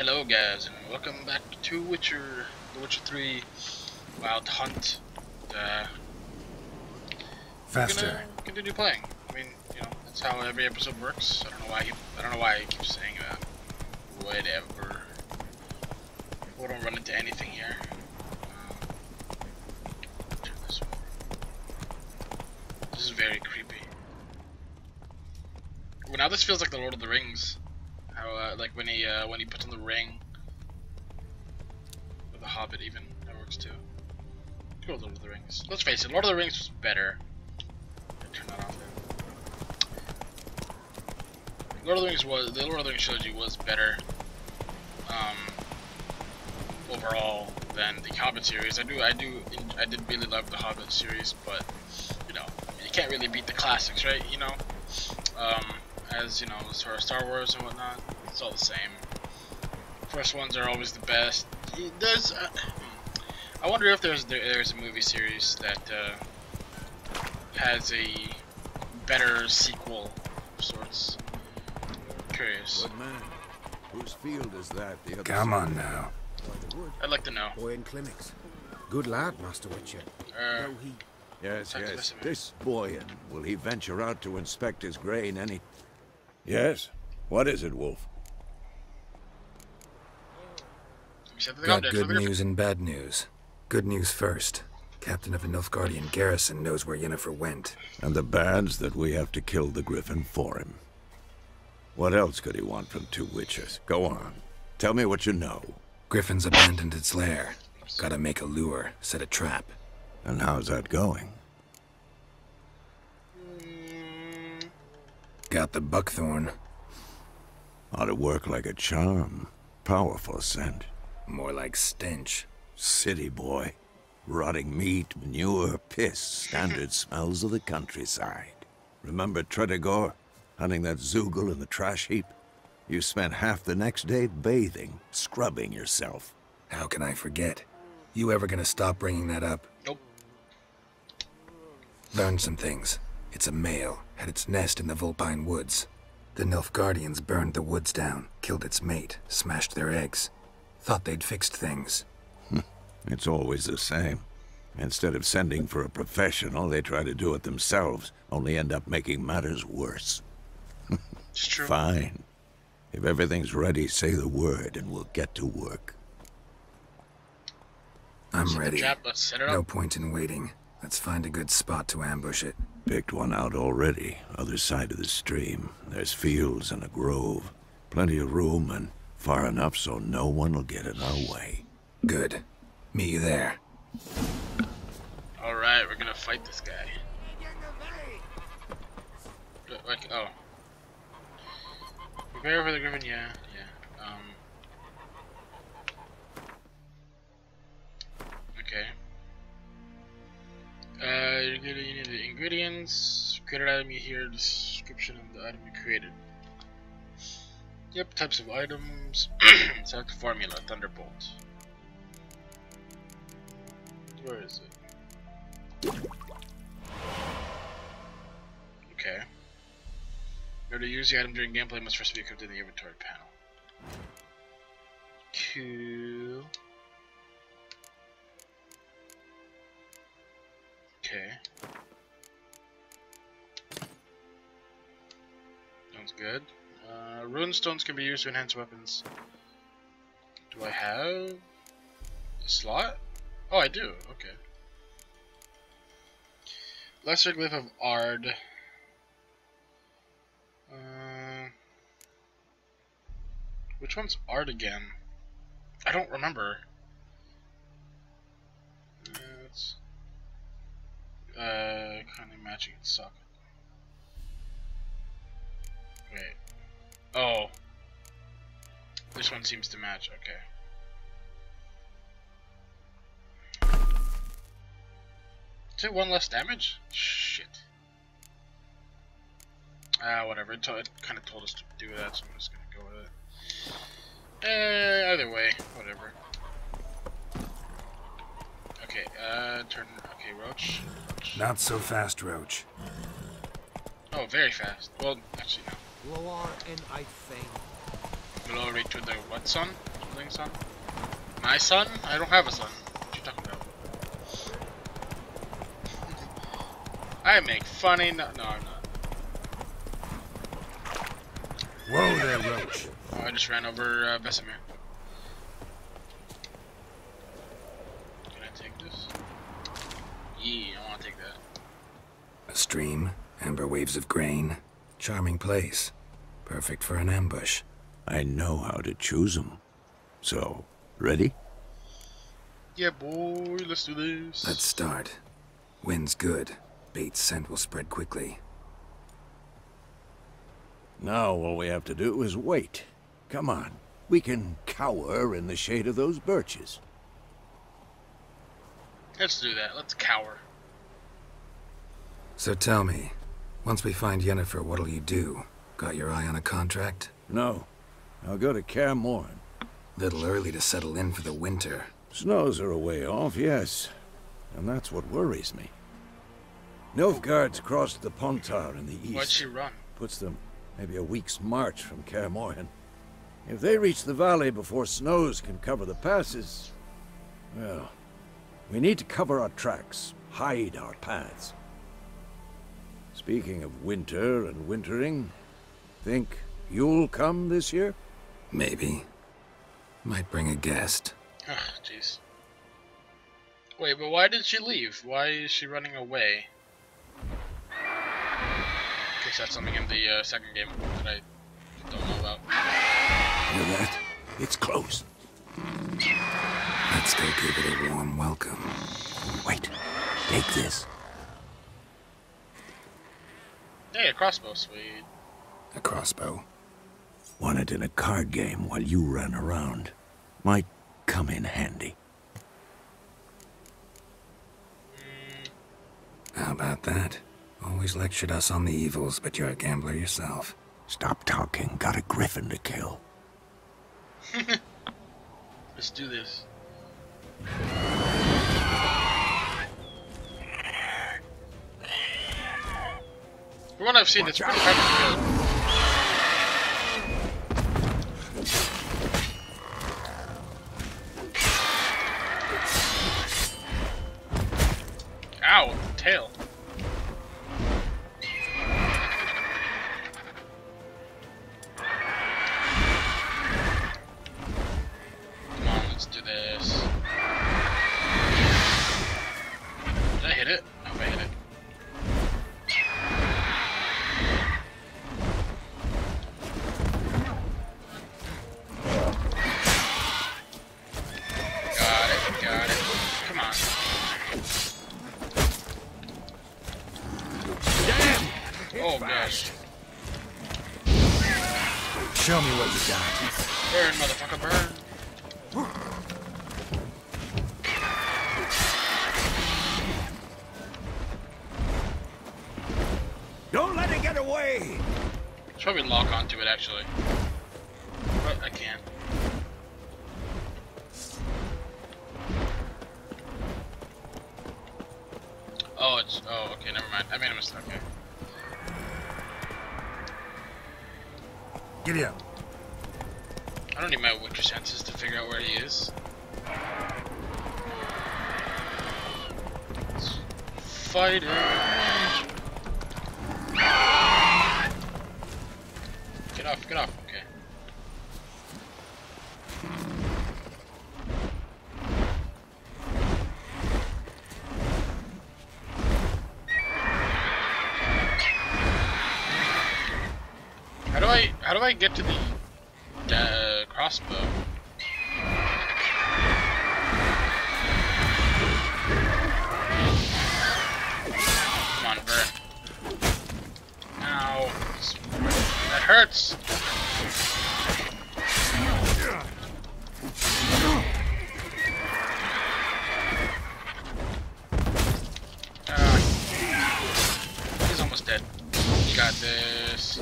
Hello guys, and welcome back to Witcher, The Witcher 3 Wild Hunt. Faster. We're gonna continue playing. I mean, you know, that's how every episode works. I don't know why I keep saying that. Whatever. People don't run into anything here. Turn this over. This is very creepy. Well, now this feels like the Lord of the Rings. How, like when he puts on the ring, or the Hobbit even, that works too. Let's go with Lord of the Rings. Let's face it, Lord of the Rings was better. Turn that off there. The Lord of the Rings trilogy was better overall than the Hobbit series. I did really love the Hobbit series, but you know, I mean, you can't really beat the classics, right? You know. As you know, as far as Star Wars and whatnot, it's all the same. First ones are always the best. There's, I wonder if there's a movie series that has a better sequel of sorts. I'm curious. Good man. Whose field is that? The other Come side? On now. I'd like to know. Boy in clinics. Good lad, Master Witcher. Yes. This Boyan, will he venture out to inspect his grain any? Yes. What is it, Wolf? Got good news and bad news. Good news first. Captain of the Nilfgaardian garrison knows where Yennefer went. And the bad's that we have to kill the Griffin for him. What else could he want from two witches? Go on. Tell me what you know. Griffin's abandoned its lair. Gotta make a lure, set a trap. And how's that going? Got the buckthorn. Ought to work like a charm. Powerful scent. More like stench. City boy. Rotting meat, manure, piss. Standard smells of the countryside. Remember Tredegor? Hunting that Zoogle in the trash heap? You spent half the next day bathing, scrubbing yourself. How can I forget? You ever gonna stop bringing that up? Nope. Learned some things. It's a male. Had its nest in the Vulpine woods. The Nilfgaardians burned the woods down, killed its mate, smashed their eggs. Thought they'd fixed things. It's always the same. Instead of sending for a professional, they try to do it themselves, only end up making matters worse. It's true. Fine. If everything's ready, say the word and we'll get to work. I'm ready. Let's set it up. No point in waiting. Let's find a good spot to ambush it. Picked one out already, other side of the stream. There's fields and a grove. Plenty of room and far enough so no one will get in our way. Good. Meet you there. Alright, we're gonna fight this guy. Like, oh. Prepare for the Griffin, yeah. Okay. You need the ingredients, created item you hear, description of the item you created. Yep, types of items. Select formula, Thunderbolt. Where is it? Okay. In order to use the item during gameplay, must first be equipped in the inventory panel. Cool. Okay. Sounds good. Rune stones can be used to enhance weapons. Do I have a slot? Oh, I do. Okay. Lesser Glyph of Ard. Which one's Ard again? I don't remember. Let's kind of matching its socket. Wait. Oh. This one seems to match. Okay. Is it one less damage? Shit. Whatever. It kind of told us to do that, so I'm just gonna go with it. Either way, whatever. Okay, turn. Okay, Roach. Not so fast, Roach. Oh, very fast. Well, actually, no. Glory to the what, son? something, son? My son? I don't have a son. What you talking about? I make funny no, I'm not. Whoa there, Roach. Oh, I just ran over Bessemir. Can I take this? Yeah, I want to take that. A stream, amber waves of grain. Charming place. Perfect for an ambush. I know how to choose them. So, ready? Yeah, boy, let's do this. Let's start. Wind's good. Bait's scent will spread quickly. Now all we have to do is wait. Come on. We can cower in the shade of those birches. Let's do that. Let's cower. So tell me, once we find Yennefer, what'll you do? Got your eye on a contract? No. I'll go to Kaer Morhen. Little early to settle in for the winter. Snows are a way off, yes. And that's what worries me. Nilfgaard's crossed the Pontar in the east. Why'd she run? Puts them maybe a week's march from Kaer Morhen. If they reach the valley before snows can cover the passes... Well, we need to cover our tracks, hide our paths. Speaking of winter and wintering, think you'll come this year? Maybe. Might bring a guest. Ah, jeez. Wait, but why did she leave? Why is she running away? I guess that's something in the second game that I don't know about. You know that? It's close. Let's go give it a warm welcome. Wait, take this. Hey, a crossbow, sweet. A crossbow. Won it in a card game while you ran around. Might come in handy. How about that? Always lectured us on the evils, but you're a gambler yourself. Stop talking. Got a griffin to kill. Let's do this. From what I've seen, watch it's pretty hard to kill. Ow, tail. Come on, let's do this. Did I hit it? I hope I hit it. Got it. Come on. Oh gosh. Show me what you got. Burn, motherfucker, burn. Don't let it get away. Should probably lock onto it actually. But I can't. Oh, it's okay, never mind. I made a mistake. Okay. Giddy up. I don't need my Witcher senses to figure out where he is. Fight him. Get off. Okay. How do I get to the crossbow? Come on, burn. Ow. That hurts! He's almost dead. You got this.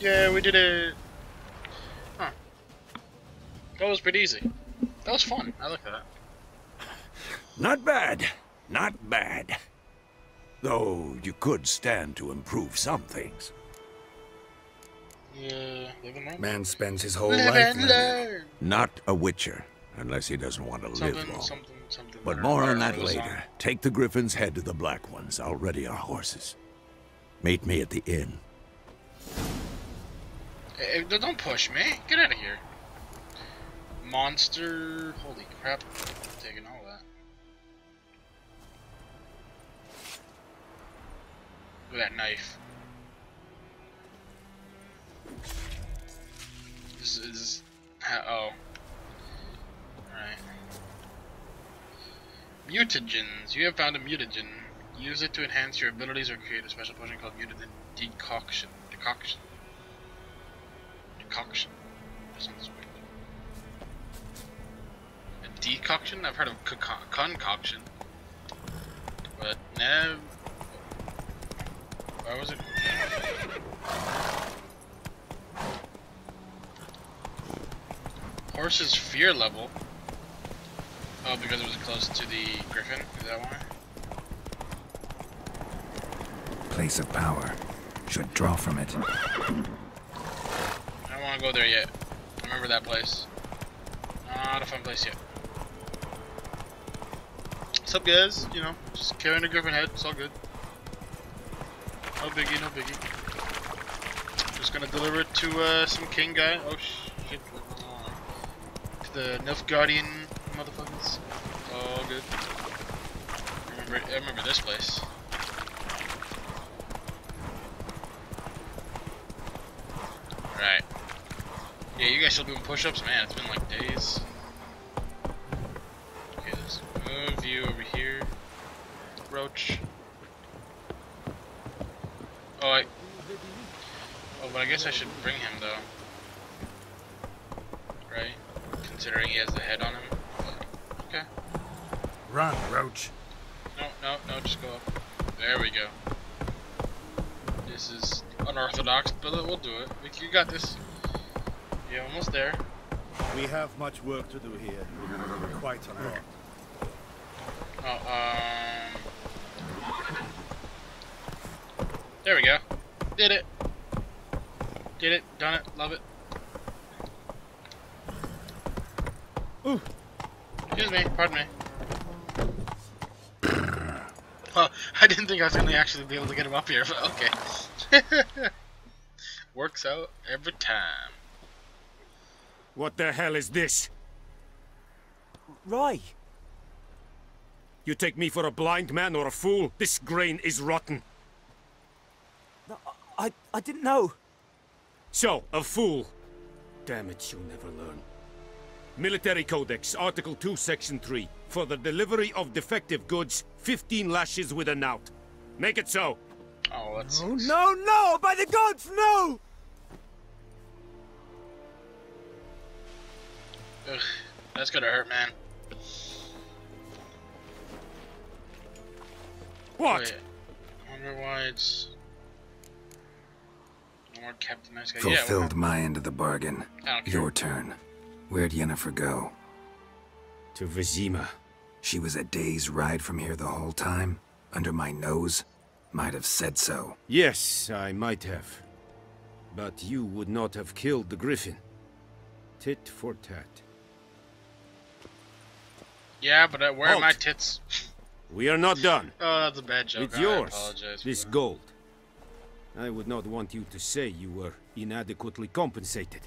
Yeah, we did it! Huh. That was pretty easy. That was fun. I like that. Not bad. Though you could stand to improve some things. Man spends his whole life learning. Not a witcher, unless he doesn't want to live long. But more on that later. Take the griffin's head to the black ones. I'll ready our horses. Meet me at the inn. Hey, don't push me. Get out of here. Monster. Holy crap. I'm taking all that. Look at that knife. This is... oh. Alright. Mutagens. You have found a mutagen. Use it to enhance your abilities or create a special potion called mutagen decoction. Decoction. Decoction. That sounds weird. A decoction? I've heard of concoction. But never... why was it? Horse's fear level. Oh, because it was close to the griffin, is that why? Place of power. Should draw from it. I don't want to go there yet. Remember that place. Not a fun place yet. What's up, guys? You know, just carrying a griffin head. It's all good. No biggie, no biggie. Just gonna deliver it to some king guy. Oh shit. To the Nilfgaardian motherfuckers. All good. I remember this place. Alright. Yeah, you guys still doing push-ups? Man, it's been like days. Okay, let's move you over here. Roach. Oh, but I guess I should bring him, though. Right? Considering he has the head on him. Okay. Run, Roach. No, no, no, just go up. There we go. This is unorthodox, but we'll do it. You got this. You're almost there. We have much work to do here. Quite a lot. There we go. Did it. Did it. Done it. Love it. Ooh. Excuse me. Pardon me. Oh, I didn't think I was going to actually be able to get him up here, but okay. Works out every time. What the hell is this? Rye. You take me for a blind man or a fool? This grain is rotten. I didn't know. So, a fool. Damn it, you'll never learn. Military Codex, Article 2, Section 3. For the delivery of defective goods, 15 lashes with a knout. Make it so. Oh, that's... no, no, no! By the gods, no! Ugh, that's gonna hurt, man. What? Wait, I wonder why it's... nice guy. Fulfilled my end of the bargain. Your turn. Where'd Yennefer go? To Vizima. She was a day's ride from here the whole time? Under my nose? Might have said so. Yes, I might have. But you would not have killed the griffin. Tit for tat. Yeah, but where are my tits? We are not done. Oh, that's a bad joke. It's yours, this gold. I would not want you to say you were inadequately compensated.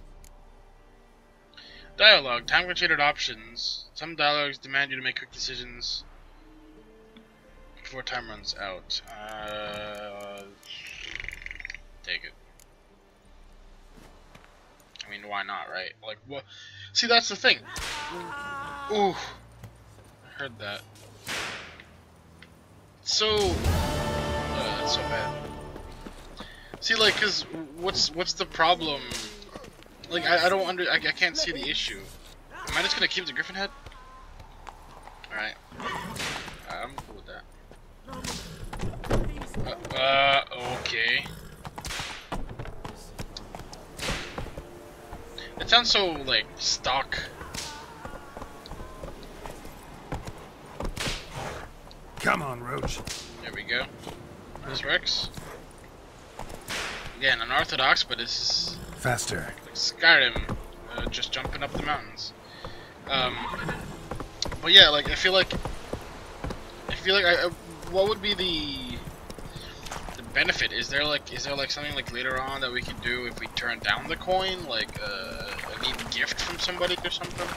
Dialogue. Time-constrained options. Some dialogues demand you to make quick decisions before time runs out. Take it. I mean, why not, right? Like, what? See, that's the thing. Ooh. I heard that. So... that's so bad. See, like, cause what's the problem? Like, I don't under, I can't see the issue. Am I just gonna keep the griffin head? All right, I'm cool with that. Okay. It sounds so like stock. Come on, Roach. There we go. This works. Again, unorthodox, but it's faster. Like Skyrim, just jumping up the mountains. But yeah, like I feel like what would be the benefit? Is there like something like later on that we could do if we turn down the coin, like a neat gift from somebody or something?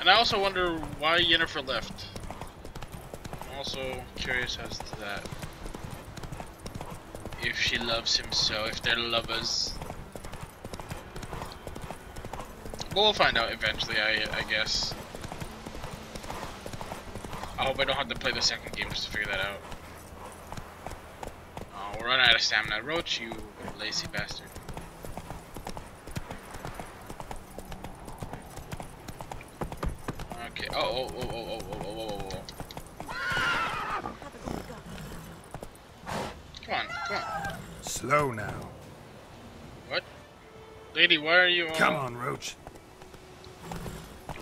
And I also wonder why Yennefer left. I'm also curious as to that. If she loves him so, if they're lovers. But we'll find out eventually, I guess. I hope I don't have to play the second game just to figure that out. Oh, we're running out of stamina. Roach, you lazy bastard. Okay, oh. Come on. Slow now. What? Lady, why are you on? Come on, Roach.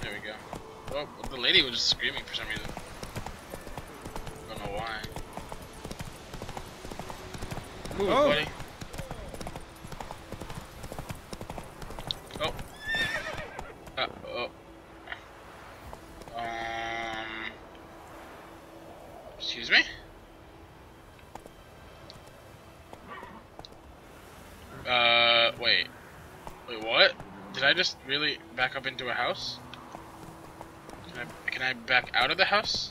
There we go. Oh, the lady was just screaming for some reason. Don't know why. Move, oh. Buddy. Oh. Excuse me? Wait. Wait, what? Did I just really back up into a house? Can I back out of the house?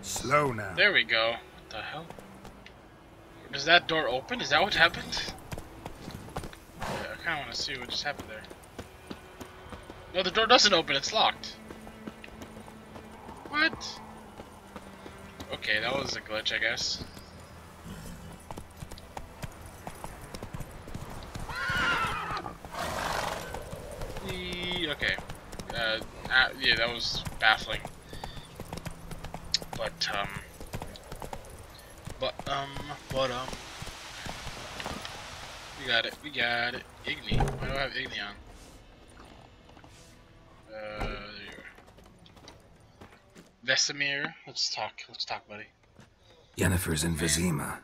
Slow now. There we go. What the hell? Does that door open? Is that what happened? Yeah, I kind of want to see what just happened there. No, the door doesn't open. It's locked. What? Okay, that was a glitch, I guess. Okay. Yeah, that was baffling. But we got it. Igni. Why do I have Igni on? There you are. Vesemir. Let's talk, buddy. Yennefer's in Vizima.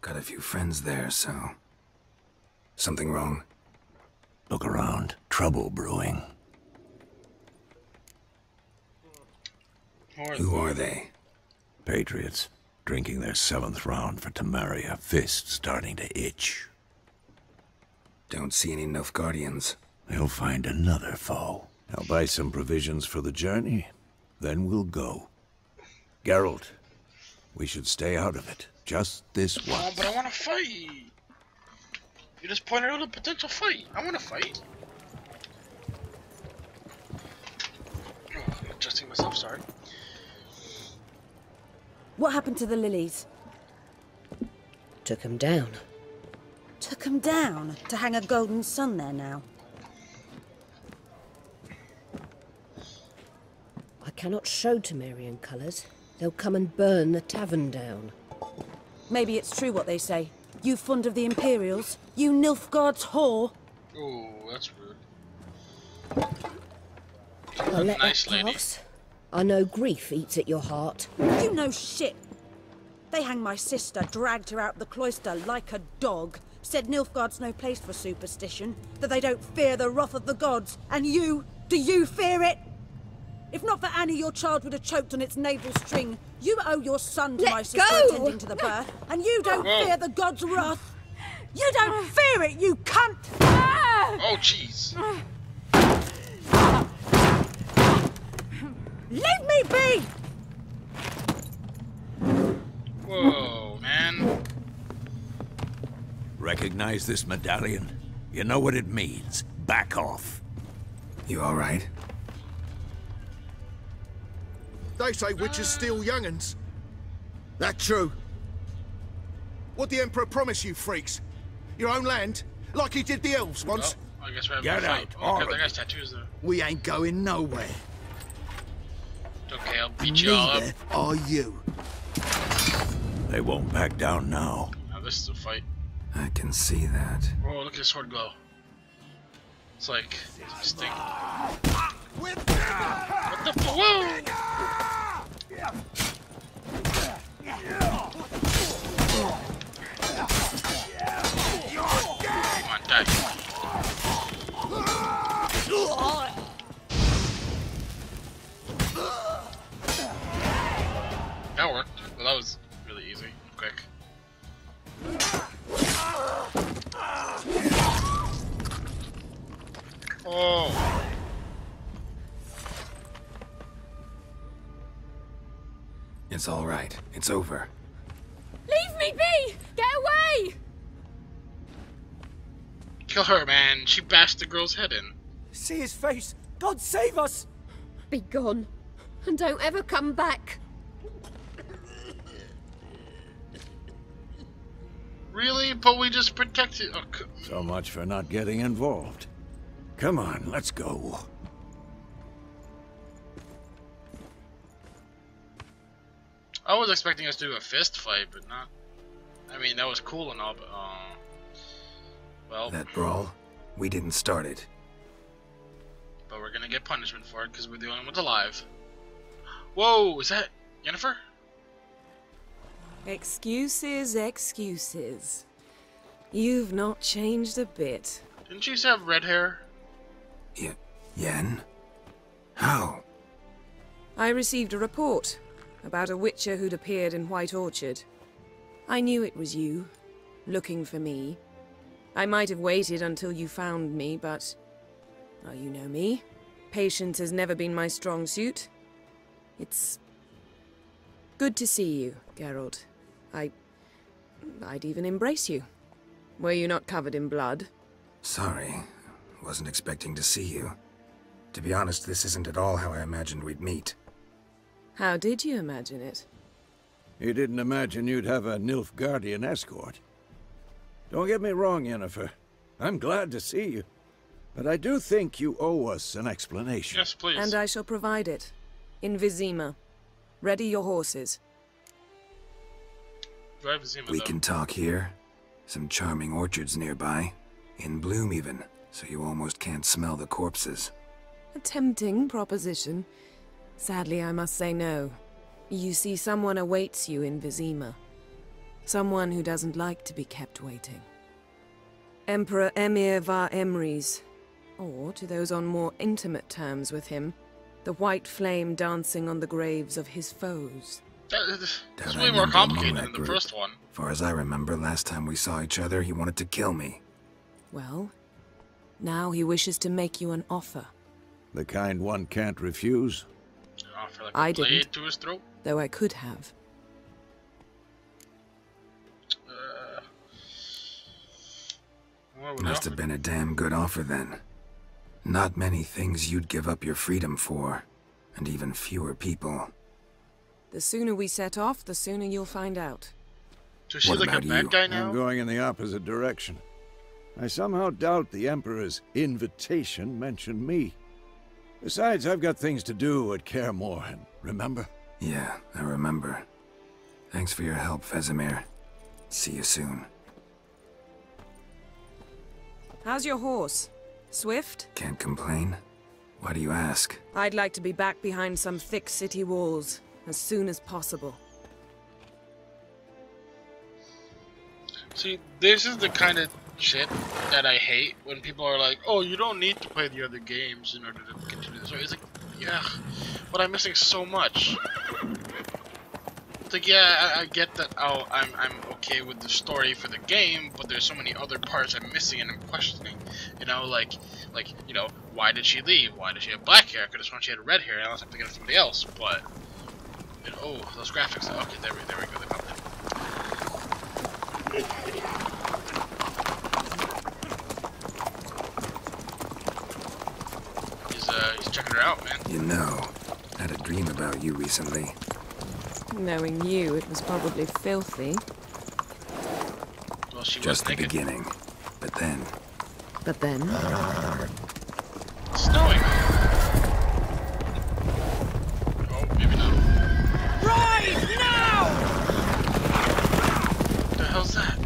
Got a few friends there, so... Something wrong? Look around. Trouble brewing. Who are they? Patriots, drinking their 7th round for Temeria, fists starting to itch. Don't see any Nilfgaardians. They'll find another foe. I'll buy some provisions for the journey, then we'll go. Geralt, we should stay out of it. Just this once. Oh, but I want to fight! You just pointed out a potential fight. I want to fight. I'm adjusting myself, sorry. What happened to the lilies? Took them down. Took them down? To hang a golden sun there now? I cannot show Temerian colours. They'll come and burn the tavern down. Maybe it's true what they say. You fond of the Imperials? You Nilfgaard's whore? Oh, that's rude. I'll let nice lady. Pass. I know grief eats at your heart. You know shit. They hanged my sister, dragged her out the cloister like a dog. Said Nilfgaard's no place for superstition, that they don't fear the wrath of the gods. And you, do you fear it? If not for Annie, your child would have choked on its navel string. You owe your son to my sister attending to the birth, and you don't fear the gods' wrath. You don't fear it, you cunt! Oh, jeez. Leave me be! Whoa, man. Recognize this medallion? You know what it means. Back off. You alright? They say witches steal young'uns. That true. What the Emperor promised you, freaks? Your own land, like he did the elves once. Well, I guess we're having a fight. Oh, okay, they got tattoos, though. We ain't going nowhere. Okay, I'll beat you all up. Neither are you. They won't back down now. Now this is a fight. I can see that. Oh, look at his sword glow. It's like... It's distinct. What the balloon! Come on, die. That worked. Well, that was really easy and quick. Oh! It's all right. It's over. Leave me be! Get away! Kill her, man. She bashed the girl's head in. See his face. God save us! Be gone. And don't ever come back. Really? But we just protected... Oh, so much for not getting involved. Come on, let's go. I was expecting us to do a fist fight, but not. I mean, that was cool and all, but well. That brawl, we didn't start it. But we're gonna get punishment for it because we're the only ones alive. Whoa, is that Yennefer? Excuses, excuses. You've not changed a bit. Didn't she have red hair? Yen? How? I received a report about a witcher who'd appeared in White Orchard. I knew it was you, looking for me. I might have waited until you found me, but... Oh, you know me. Patience has never been my strong suit. It's... good to see you, Geralt. I'd even embrace you. Were you not covered in blood? Sorry. Wasn't expecting to see you. To be honest, this isn't at all how I imagined we'd meet. How did you imagine it? You didn't imagine you'd have a Nilfgaardian escort. Don't get me wrong, Yennefer. I'm glad to see you. But I do think you owe us an explanation. Yes, please. And I shall provide it. In Vizima. Ready your horses. We can talk here. Some charming orchards nearby. In bloom even, so you almost can't smell the corpses. A tempting proposition. Sadly, I must say no. You see, someone awaits you in Vizima. Someone who doesn't like to be kept waiting. Emperor Emhyr var Emreis, or, to those on more intimate terms with him, the white flame dancing on the graves of his foes. That's way more complicated than the first one. Far as I remember, last time we saw each other, he wanted to kill me. Well, now he wishes to make you an offer. The kind one can't refuse. Like I didn't, to his throat. Though I could have. Must have been a damn good offer then. Not many things you'd give up your freedom for, and even fewer people. The sooner we set off, the sooner you'll find out. So she's like a bad guy now? I'm going in the opposite direction. I somehow doubt the Emperor's invitation mentioned me. Besides, I've got things to do at Kaer Morhen, remember? Yeah, I remember. Thanks for your help, Vesemir. See you soon. How's your horse? Swift? Can't complain. Why do you ask? I'd like to be back behind some thick city walls as soon as possible. See, this is the kind of shit that I hate when people are like, oh, you don't need to play the other games in order to continue the story. It's like, yeah, but I'm missing so much. It's like, yeah, I get that. Oh, I'm okay with the story for the game, but there's so many other parts I'm missing and I'm questioning, you know, like, you know, why did she leave? Why did she have black hair? I could have sworn she had red hair, unless I'm thinking of somebody else. But you know, oh, those graphics. Okay, there we go. They found it. He's checking her out, man. You know, I had a dream about you recently. Knowing you, it was probably filthy. Well, she just was the beginning, but then. But then. Snowing. Oh, maybe not. Rise now! What the hell's that?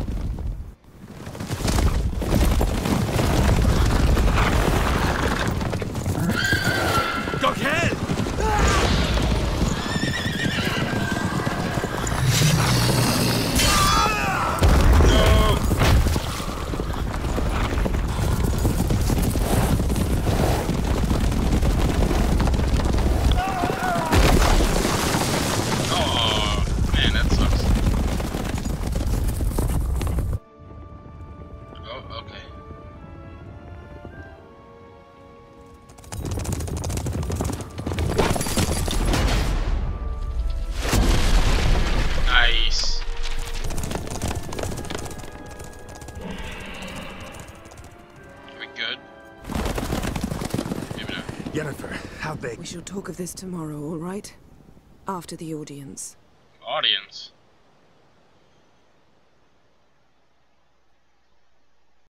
Yennefer, how big? We shall talk of this tomorrow, all right? After the audience. Audience?